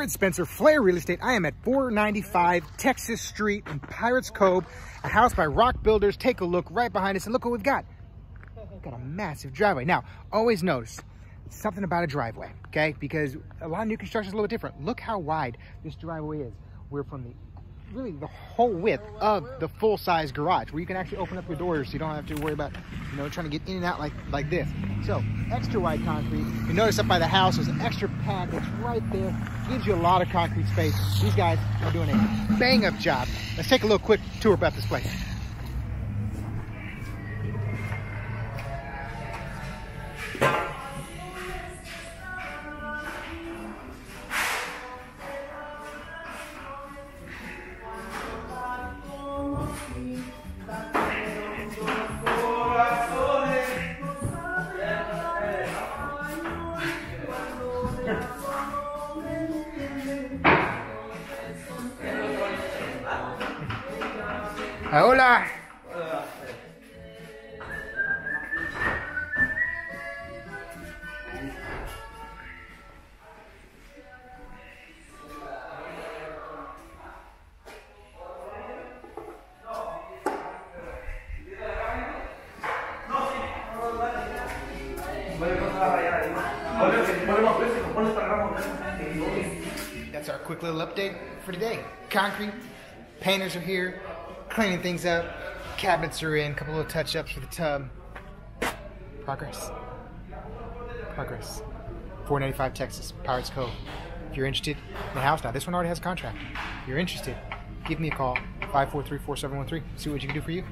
here at Spencer Flair Real Estate. I am at 495 Texas Street in Pirates Cove, a house by Rock Builders. Take a look right behind us and look what we've got. We've got a massive driveway. Now, always notice something about a driveway, okay? Because a lot of new construction is a little different. Look how wide this driveway is. We're from really the whole width of the full-size garage, where you can actually open up your doors so you don't have to worry about, you know, trying to get in and out like this. So extra wide concrete. You notice up by the house there's an extra pad that's right there. Gives you a lot of concrete space. These guys are doing a bang-up job. Let's take a little quick tour about this place. Hola! That's our quick little update for today. Concrete, painters are here, cleaning things up, cabinets are in, a couple little touch-ups for the tub. Progress. Progress. 495 Texas, Pirates Cove. If you're interested in the house now, this one already has a contract. If you're interested, give me a call, 543-4713. See what you can do for you.